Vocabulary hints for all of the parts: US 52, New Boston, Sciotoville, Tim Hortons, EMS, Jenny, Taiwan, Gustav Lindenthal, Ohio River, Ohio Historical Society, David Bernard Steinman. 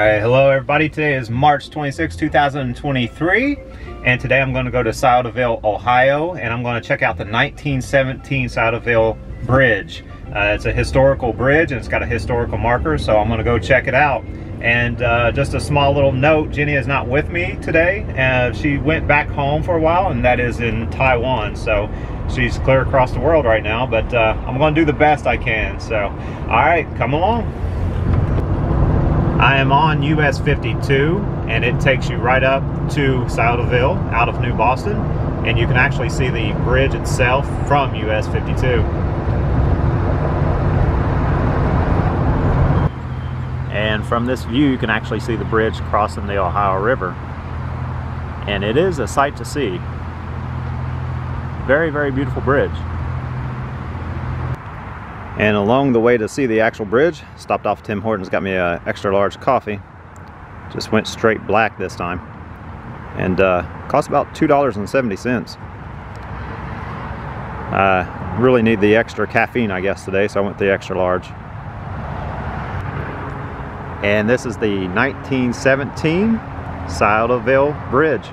Alright, hello everybody. Today is March 26, 2023, and today I'm going to go to Sciotoville, Ohio, and I'm going to check out the 1917 Sciotoville Bridge. It's a historical bridge and it's got a historical marker, so I'm going to go check it out. And just a small little note, Jenny is not with me today. She went back home for a while, and that is in Taiwan, so she's clear across the world right now, but I'm going to do the best I can. So, alright, come along. I am on US 52, and it takes you right up to Sciotoville out of New Boston, and you can actually see the bridge itself from US 52. And from this view, you can actually see the bridge crossing the Ohio River. And it is a sight to see. Very, very beautiful bridge. And along the way to see the actual bridge, stopped off at Tim Hortons, got me an extra large coffee. Just went straight black this time. And cost about $2.70. Really need the extra caffeine, I guess, today, so I went the extra large. And this is the 1917 Sciotoville Bridge.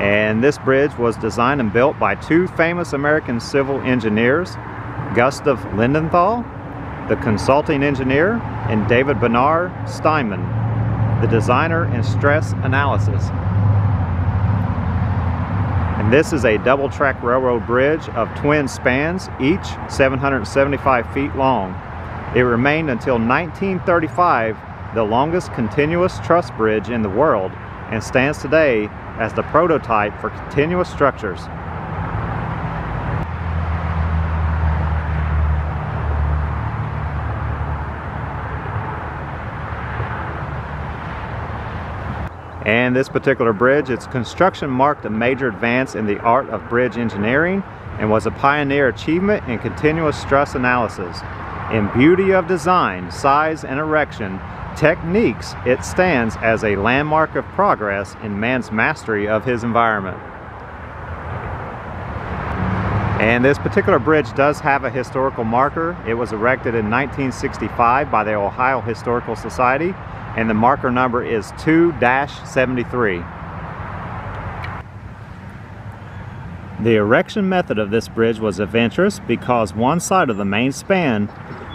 And this bridge was designed and built by two famous American civil engineers, Gustav Lindenthal, the consulting engineer, and David Bernard Steinman, the designer in stress analysis. And this is a double-track railroad bridge of twin spans, each 775 feet long. It remained until 1935 the longest continuous truss bridge in the world, and stands today as the prototype for continuous structures. And this particular bridge, its construction marked a major advance in the art of bridge engineering and was a pioneer achievement in continuous stress analysis. In beauty of design, size, and erection techniques, it stands as a landmark of progress in man's mastery of his environment. And this particular bridge does have a historical marker. It was erected in 1965 by the Ohio Historical Society, and the marker number is 2-73. The erection method of this bridge was adventurous because one side of the main span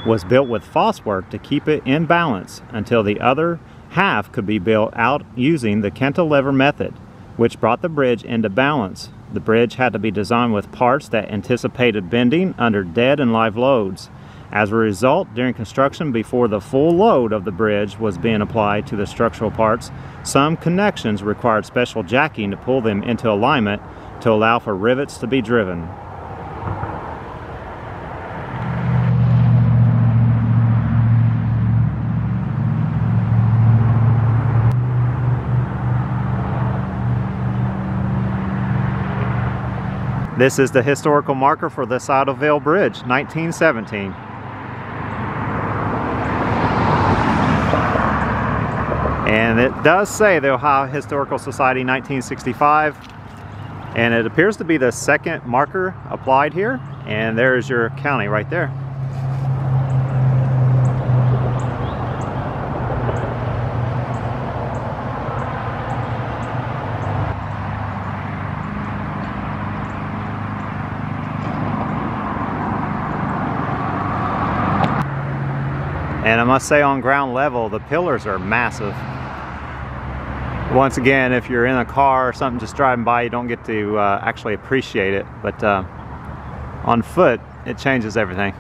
was built with falsework to keep it in balance until the other half could be built out using the cantilever method, which brought the bridge into balance. The bridge had to be designed with parts that anticipated bending under dead and live loads. As a result, during construction, before the full load of the bridge was being applied to the structural parts, some connections required special jacking to pull them into alignment to allow for rivets to be driven. This is the historical marker for the Sciotoville Bridge, 1917. And it does say the Ohio Historical Society 1965. And it appears to be the second marker applied here. And there is your county right there. And I must say, on ground level, the pillars are massive. Once again, if you're in a car or something just driving by, you don't get to actually appreciate it. But on foot, it changes everything.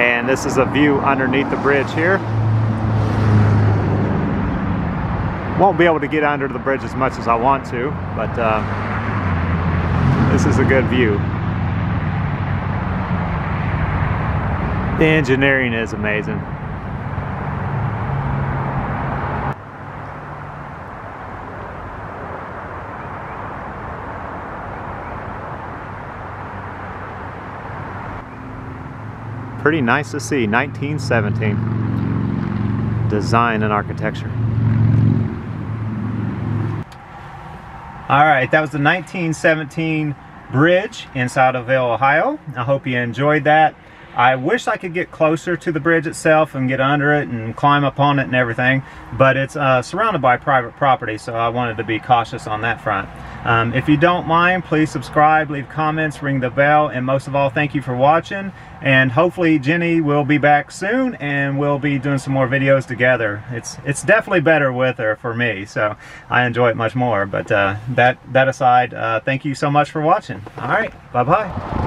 And this is a view underneath the bridge here. Won't be able to get under the bridge as much as I want to, but this is a good view. The engineering is amazing. Pretty nice to see. 1917. Design and architecture. All right, that was the 1917 bridge in Sciotoville, Ohio. I hope you enjoyed that. I wish I could get closer to the bridge itself and get under it and climb upon it and everything, but it's surrounded by private property, so I wanted to be cautious on that front. If you don't mind, please subscribe, leave comments, ring the bell, and most of all, thank you for watching. And hopefully Jenny will be back soon and we'll be doing some more videos together. It's definitely better with her for me, so I enjoy it much more. But that aside, thank you so much for watching. All right, bye-bye.